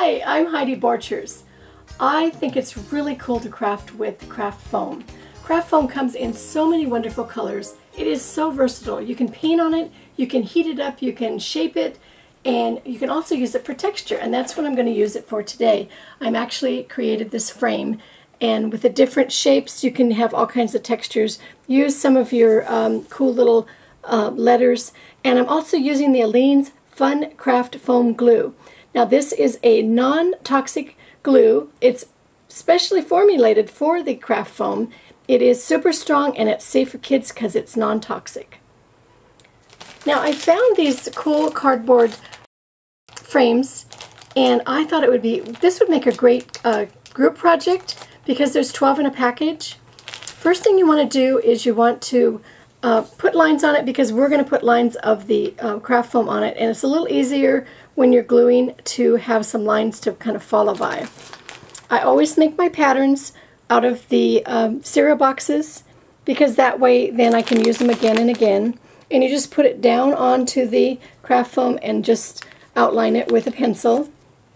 Hi, I'm Heidi Borchers. I think it's really cool to craft with craft foam. Craft foam comes in so many wonderful colors. It is so versatile. You can paint on it, you can heat it up, you can shape it, and you can also use it for texture, and that's what I'm going to use it for today. I'm actually created this frame, and with the different shapes you can have all kinds of textures. Use some of your cool little letters, and I'm also using the Aleene's Fun Craft Foam Glue. Now this is a non-toxic glue. It's specially formulated for the craft foam. It is super strong and it's safe for kids because it's non-toxic. Now I found these cool cardboard frames and I thought it would be, this would make a great group project because there's 12 in a package. First thing you want to do is you want to put lines on it because we're going to put lines of the craft foam on it, and it's a little easier when you're gluing to have some lines to kind of follow by. I always make my patterns out of the cereal boxes because that way then I can use them again and again. And you just put it down onto the craft foam and just outline it with a pencil.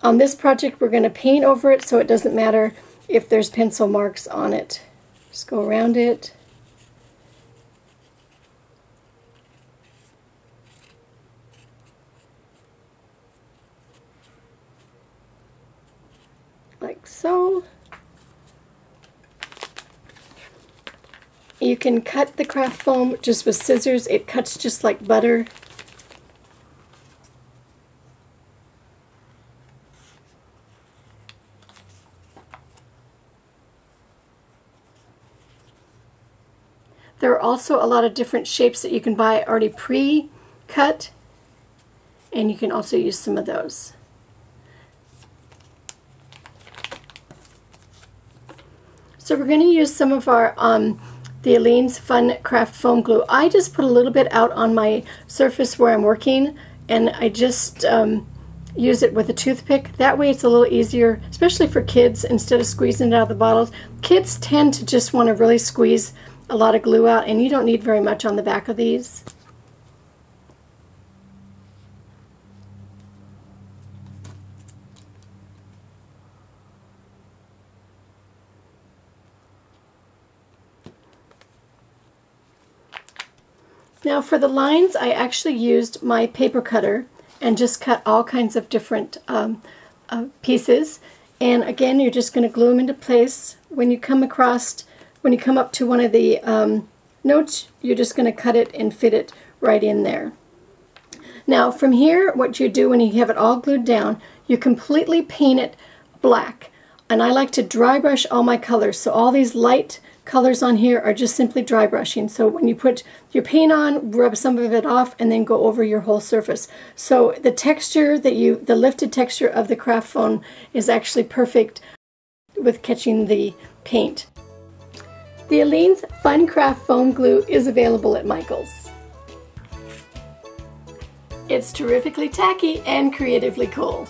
On this project we're going to paint over it so it doesn't matter if there's pencil marks on it. Just go around it. Like so. You can cut the craft foam just with scissors. It cuts just like butter. There are also a lot of different shapes that you can buy already pre-cut, and you can also use some of those. So we're going to use some of our the Aleene's Fun Craft Foam Glue. I just put a little bit out on my surface where I'm working, and I just use it with a toothpick. That way it's a little easier, especially for kids, instead of squeezing it out of the bottles. Kids tend to just want to really squeeze a lot of glue out, and you don't need very much on the back of these. Now for the lines, I actually used my paper cutter and just cut all kinds of different pieces. And again, you're just going to glue them into place. When you come up to one of the notes, you're just going to cut it and fit it right in there. Now from here, what you do when you have it all glued down, you completely paint it black. And I like to dry brush all my colors, so all these light colors on here are just simply dry brushing. So when you put your paint on, rub some of it off and then go over your whole surface. So the texture that the lifted texture of the craft foam is actually perfect with catching the paint. The Aleene's Fun Craft Foam Glue is available at Michaels. It's terrifically tacky and creatively cool.